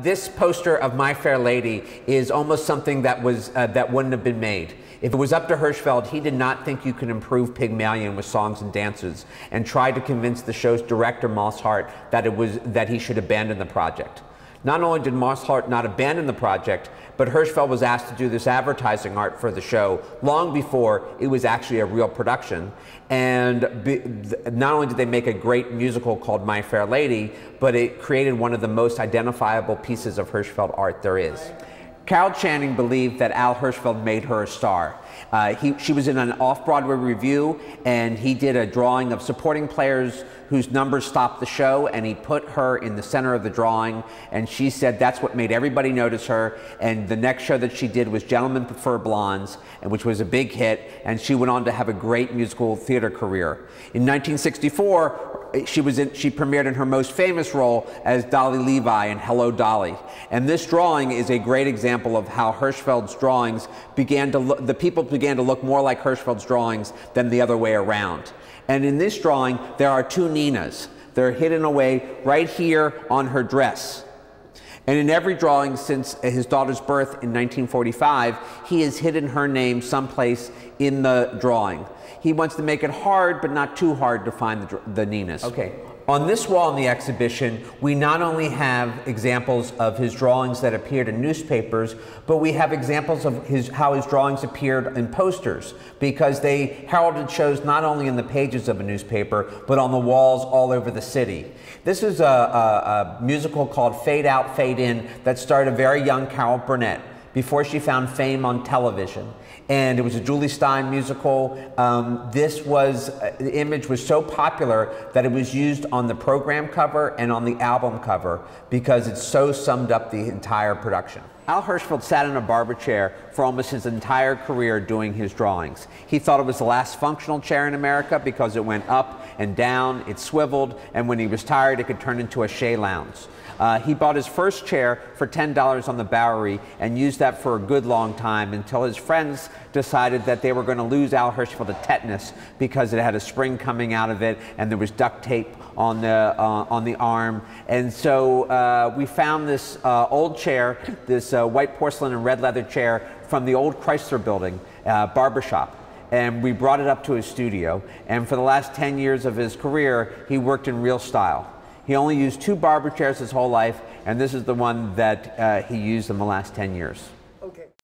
This poster of My Fair Lady is almost something that was that wouldn't have been made. If it was up to Hirschfeld, he did not think you could improve Pygmalion with songs and dances, and tried to convince the show's director, Moss Hart, that he should abandon the project. Not only did Moss Hart not abandon the project, but Hirschfeld was asked to do this advertising art for the show long before it was actually a real production. And not only did they make a great musical called My Fair Lady, but it created one of the most identifiable pieces of Hirschfeld art there is. Carol Channing believed that Al Hirschfeld made her a star. She was in an off-Broadway review, and he did a drawing of supporting players whose numbers stopped the show, and he put her in the center of the drawing, and she said that's what made everybody notice her. And the next show that she did was Gentlemen Prefer Blondes, which was a big hit, and she went on to have a great musical theater career. In 1964, she premiered in her most famous role as Dolly Levi in Hello, Dolly. And this drawing is a great example of how Hirschfeld's drawings began to look, the people began to look more like Hirschfeld's drawings than the other way around. And in this drawing, there are two Ninas. They're hidden away right here on her dress. And in every drawing since his daughter's birth in 1945, he has hidden her name someplace in the drawing. He wants to make it hard, but not too hard to find the Ninas. Okay. On this wall in the exhibition, we not only have examples of his drawings that appeared in newspapers, but we have examples of how his drawings appeared in posters, because they heralded shows not only in the pages of a newspaper, but on the walls all over the city. This is a musical called Fade Out, Fade In that started a very young Carol Burnett, before she found fame on television. And it was a Julie Stein musical. The image was so popular that it was used on the program cover and on the album cover because it so summed up the entire production. Al Hirschfeld sat in a barber chair for almost his entire career doing his drawings. He thought it was the last functional chair in America because it went up and down, it swiveled, and when he was tired, it could turn into a chaise lounge. He bought his first chair for $10 on the Bowery and used that for a good long time until his friends decided that they were going to lose Al Hirschfeld to tetanus because it had a spring coming out of it and there was duct tape on the arm. And so we found this old chair, this white porcelain and red leather chair from the old Chrysler building, barbershop. And we brought it up to his studio. And for the last 10 years of his career, he worked in real style. He only used two barber chairs his whole life, and this is the one that he used in the last 10 years.